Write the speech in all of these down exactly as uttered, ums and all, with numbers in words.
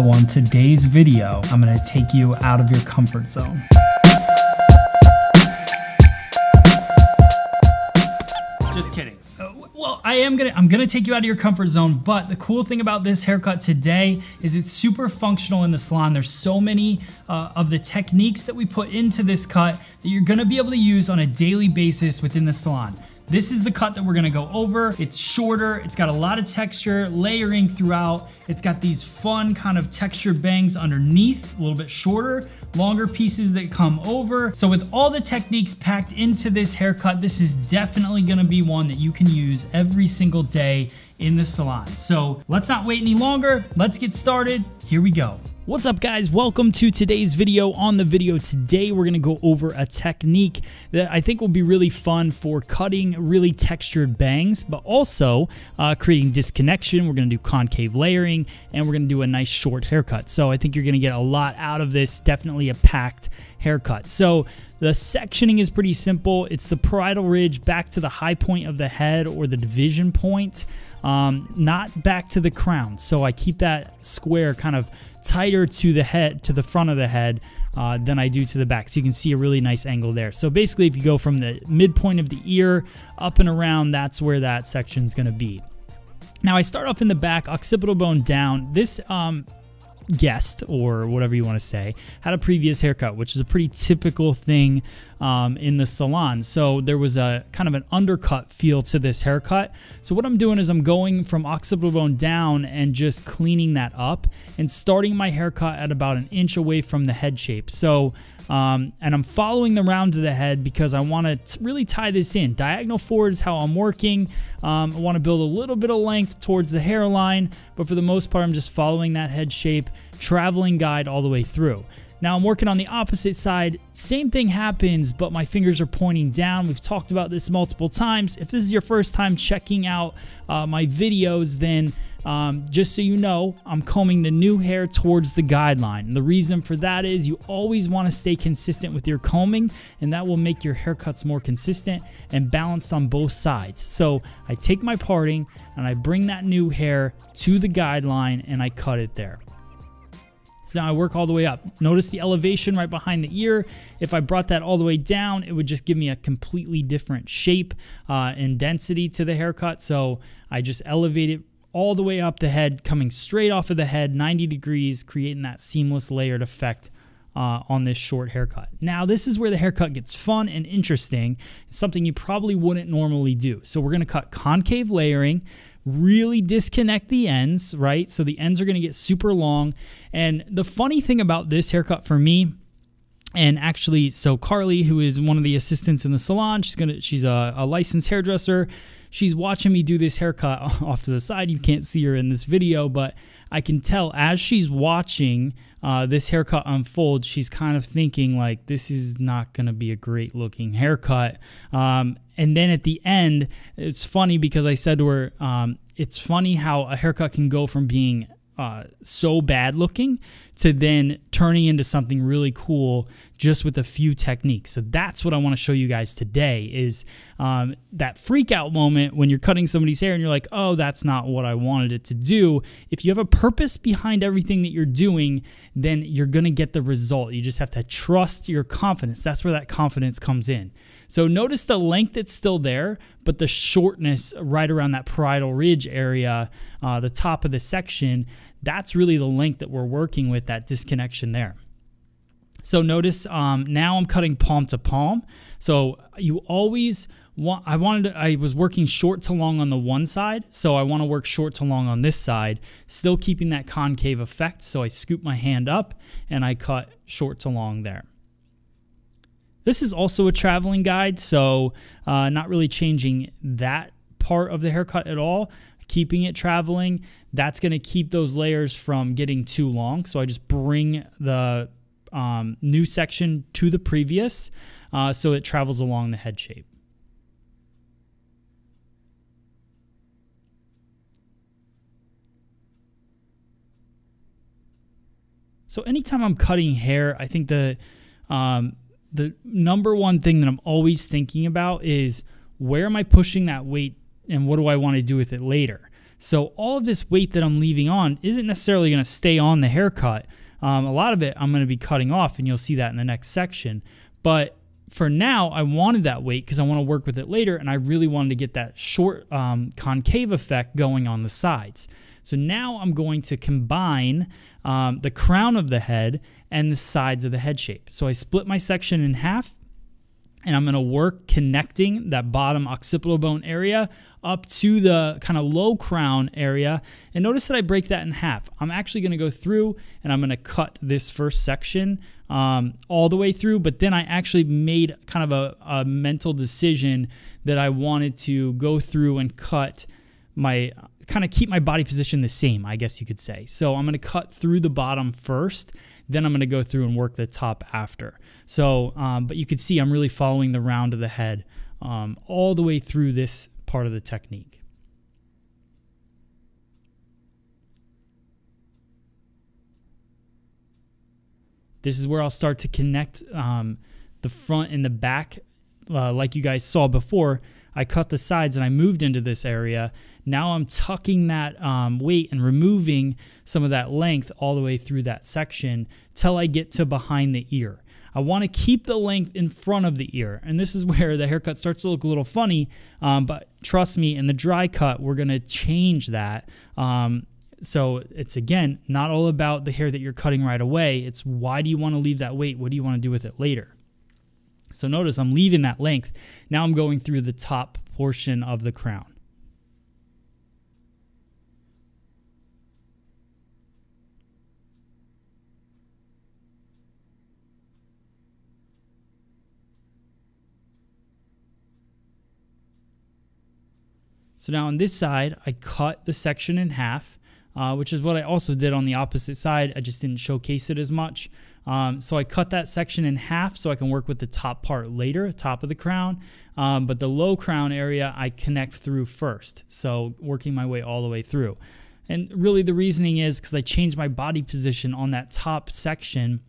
So on today's video, I'm gonna take you out of your comfort zone. Just kidding. Well, I am gonna, I'm gonna take you out of your comfort zone, but the cool thing about this haircut today is it's super functional in the salon. There's so many uh, of the techniques that we put into this cut that you're gonna be able to use on a daily basis within the salon. This is the cut that we're gonna go over. It's shorter, it's got a lot of texture, layering throughout. It's got these fun kind of textured bangs underneath, a little bit shorter, longer pieces that come over. So with all the techniques packed into this haircut, this is definitely gonna be one that you can use every single day in the salon. So let's not wait any longer, let's get started, here we go. What's up guys, welcome to today's video. On the video today, we're gonna go over a technique that I think will be really fun for cutting really textured bangs, but also uh, creating disconnection. We're gonna do concave layering and we're gonna do a nice short haircut. So I think you're gonna get a lot out of this, definitely a packed haircut. So the sectioning is pretty simple. It's the parietal ridge back to the high point of the head or the division point, um, not back to the crown. So I keep that square kind of tighter to the head, to the front of the head uh, than I do to the back. So you can see a really nice angle there. So basically if you go from the midpoint of the ear up and around, that's where that section is going to be. Now I start off in the back, occipital bone down. This um, guest, or whatever you want to say, had a previous haircut, which is a pretty typical thing um, in the salon. So there was a kind of an undercut feel to this haircut. So what I'm doing is I'm going from occipital bone down and just cleaning that up and starting my haircut at about an inch away from the head shape. So um, and I'm following the round of the head because I want to really tie this in. Diagonal forward is how I'm working. Um, I want to build a little bit of length towards the hairline, but for the most part I'm just following that head shape, traveling guide all the way through. Now I'm working on the opposite side. Same thing happens, but my fingers are pointing down. We've talked about this multiple times. If this is your first time checking out uh, my videos, then um, just so you know, I'm combing the new hair towards the guideline. And the reason for that is you always want to stay consistent with your combing, and that will make your haircuts more consistent and balanced on both sides. So I take my parting and I bring that new hair to the guideline and I cut it there. So now I work all the way up. Notice the elevation right behind the ear. If I brought that all the way down, it would just give me a completely different shape uh, and density to the haircut. So I just elevate it all the way up the head, coming straight off of the head, ninety degrees, creating that seamless layered effect Uh, on this short haircut. Now this is where the haircut gets fun and interesting. It's something you probably wouldn't normally do. So we're gonna cut concave layering, really disconnect the ends, right? So the ends are gonna get super long. And the funny thing about this haircut for me, and actually, so Carly, who is one of the assistants in the salon, she's gonna, she's a, a licensed hairdresser. She's watching me do this haircut off to the side. You can't see her in this video, but I can tell as she's watching uh, this haircut unfold, she's kind of thinking like, this is not gonna be a great looking haircut. Um, and then at the end, it's funny because I said to her, um, it's funny how a haircut can go from being Uh, so bad looking to then turning into something really cool just with a few techniques. So that's what I want to show you guys today is um, that freak out moment when you're cutting somebody's hair and you're like, oh, that's not what I wanted it to do. If you have a purpose behind everything that you're doing, then you're going to get the result. You just have to trust your confidence. That's where that confidence comes in. So notice the length that's still there, but the shortness right around that parietal ridge area, uh, the top of the section, that's really the length that we're working with, that disconnection there. So notice um, now I'm cutting palm to palm. So you always want, I wanted to, I was working short to long on the one side, so I want to work short to long on this side, still keeping that concave effect. So I scoop my hand up and I cut short to long there. This is also a traveling guide, so uh, not really changing that part of the haircut at all. Keeping it traveling, that's going to keep those layers from getting too long. So I just bring the um, new section to the previous uh, so it travels along the head shape. So anytime I'm cutting hair, I think the um, the number one thing that I'm always thinking about is where am I pushing that weight and what do I want to do with it later? So all of this weight that I'm leaving on isn't necessarily going to stay on the haircut. Um, a lot of it I'm going to be cutting off, and you'll see that in the next section. But for now, I wanted that weight because I want to work with it later, and I really wanted to get that short um, concave effect going on the sides. So now I'm going to combine um, the crown of the head and the sides of the head shape. So I split my section in half, and I'm going to work connecting that bottom occipital bone area up to the kind of low crown area. And notice that I break that in half. I'm actually going to go through and I'm going to cut this first section um, all the way through. But then I actually made kind of a, a mental decision that I wanted to go through and cut my kind of keep my body position the same, I guess you could say. So I'm going to cut through the bottom first, then I'm going to go through and work the top after. So, um, but you could see I'm really following the round of the head um, all the way through this part of the technique. This is where I'll start to connect um, the front and the back. Uh, like you guys saw before, I cut the sides and I moved into this area. Now I'm tucking that um, weight and removing some of that length all the way through that section till I get to behind the ear. I want to keep the length in front of the ear, and this is where the haircut starts to look a little funny, um, but trust me, in the dry cut, we're going to change that. Um, so it's, again, not all about the hair that you're cutting right away. It's why do you want to leave that weight? What do you want to do with it later? So notice I'm leaving that length. Now I'm going through the top portion of the crown. So now on this side, I cut the section in half, uh, which is what I also did on the opposite side. I just didn't showcase it as much. Um, so I cut that section in half so I can work with the top part later, top of the crown. Um, but the low crown area I connect through first, so working my way all the way through. And really the reasoning is because I changed my body position on that top section.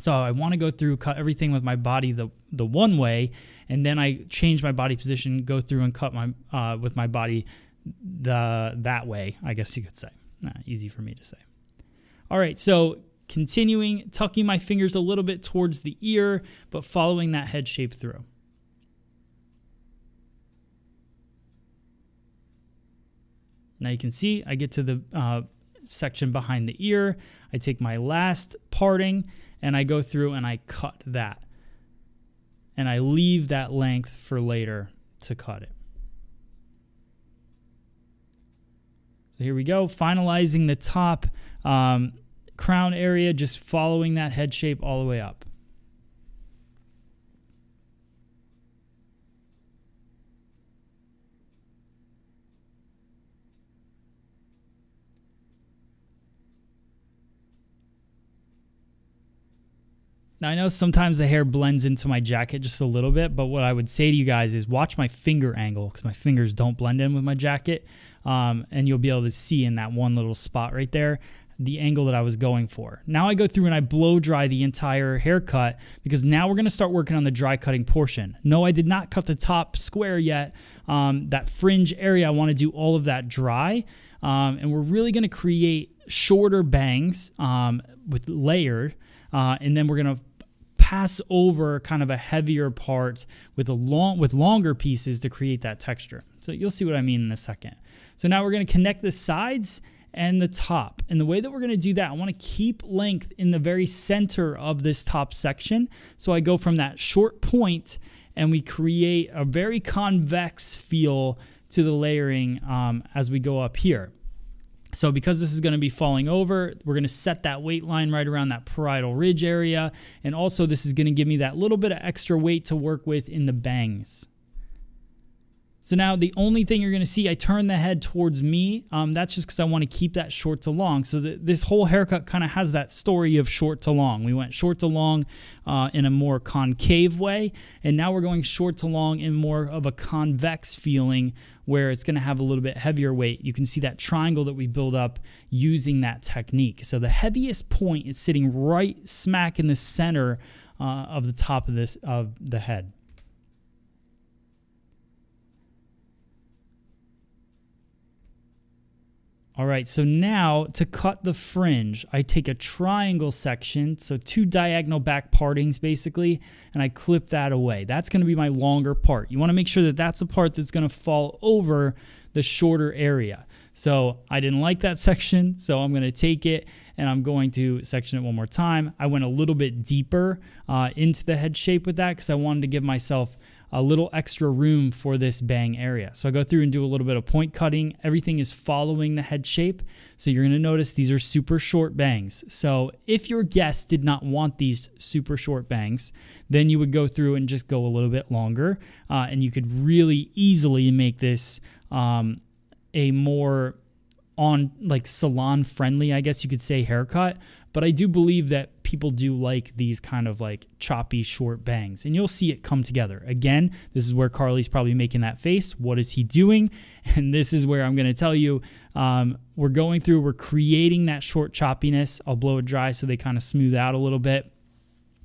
So I want to go through, cut everything with my body the, the one way, and then I change my body position, go through and cut my uh, with my body the that way, I guess you could say. Nah, easy for me to say. All right, so continuing, tucking my fingers a little bit towards the ear, but following that head shape through. Now you can see I get to the uh, section behind the ear. I take my last parting and I go through and I cut that. And I leave that length for later to cut it. So here we go, finalizing the top um, crown area, just following that head shape all the way up. Now, I know sometimes the hair blends into my jacket just a little bit, but what I would say to you guys is watch my finger angle because my fingers don't blend in with my jacket, um, and you'll be able to see in that one little spot right there the angle that I was going for. Now I go through and I blow dry the entire haircut because now we're going to start working on the dry cutting portion. No, I did not cut the top square yet. Um, that fringe area, I want to do all of that dry, um, and we're really going to create shorter bangs um, with layered, uh, and then we're going to pass over kind of a heavier part with a long with longer pieces to create that texture. So you'll see what I mean in a second. So now we're going to connect the sides and the top. And the way that we're going to do that, I want to keep length in the very center of this top section. So I go from that short point and we create a very convex feel to the layering um, as we go up here. So because this is going to be falling over, we're going to set that weight line right around that parietal ridge area. And also this is going to give me that little bit of extra weight to work with in the bangs. So now the only thing you're going to see, I turn the head towards me. Um, that's just because I want to keep that short to long. So the, this whole haircut kind of has that story of short to long. We went short to long uh, in a more concave way, and now we're going short to long in more of a convex feeling where it's going to have a little bit heavier weight. You can see that triangle that we build up using that technique. So the heaviest point is sitting right smack in the center uh, of the top of this of the head. All right, so now to cut the fringe, I take a triangle section, so two diagonal back partings basically, and I clip that away. That's gonna be my longer part. You wanna make sure that that's the part that's gonna fall over the shorter area. So I didn't like that section, so I'm gonna take it and I'm going to section it one more time. I went a little bit deeper uh, into the head shape with that because I wanted to give myself a little extra room for this bang area. So I go through and do a little bit of point cutting. Everything is following the head shape. So you're gonna notice these are super short bangs. So if your guest did not want these super short bangs, then you would go through and just go a little bit longer. Uh, and you could really easily make this um, a more on like salon friendly, I guess you could say, haircut. But I do believe that people do like these kind of like choppy short bangs, and you'll see it come together. Again, this is where Carly's probably making that face. What is he doing? And this is where I'm going to tell you, um, we're going through, we're creating that short choppiness. I'll blow it dry so they kind of smooth out a little bit.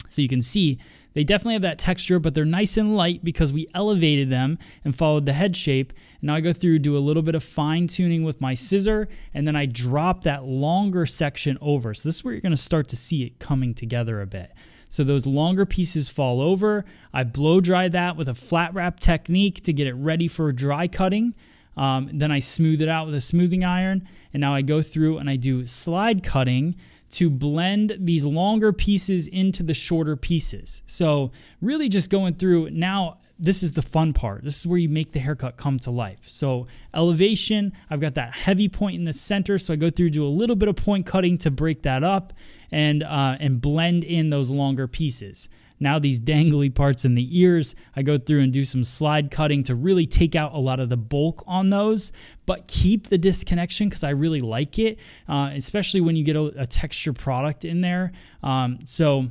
So you can see they definitely have that texture, but they're nice and light because we elevated them and followed the head shape. And now I go through, do a little bit of fine tuning with my scissor, and then I drop that longer section over. So this is where you're gonna start to see it coming together a bit. So those longer pieces fall over. I blow dry that with a flat wrap technique to get it ready for dry cutting. Um, then I smooth it out with a smoothing iron. And now I go through and I do slide cutting to blend these longer pieces into the shorter pieces. So really just going through, now this is the fun part. This is where you make the haircut come to life. So elevation, I've got that heavy point in the center, so I go through, do a little bit of point cutting to break that up and, uh, and blend in those longer pieces. Now these dangly parts in the ears, I go through and do some slide cutting to really take out a lot of the bulk on those, but keep the disconnection because I really like it, uh, especially when you get a, a texture product in there. Um, so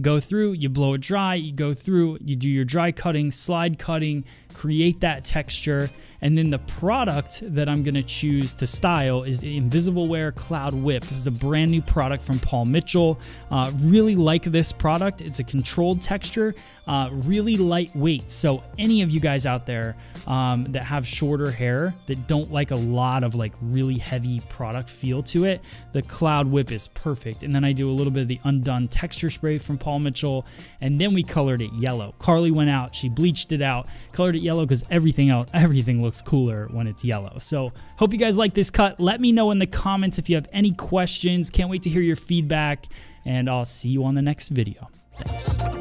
go through, you blow it dry, you go through, you do your dry cutting, slide cutting, create that texture, and then the product that I'm gonna choose to style is the Invisible Wear Cloud Whip. This is a brand new product from Paul Mitchell. Uh, really like this product. It's a controlled texture, uh, really lightweight. So any of you guys out there um, that have shorter hair that don't like a lot of like really heavy product feel to it, the Cloud Whip is perfect. And then I do a little bit of the Undone Texture Spray from Paul Mitchell, and then we colored it yellow. Carly went out, she bleached it out, colored it yellow because everything else everything looks cooler when it's yellow. So hope you guys like this cut. Let me know in the comments if you have any questions. Can't wait to hear your feedback, and I'll see you on the next video. Thanks.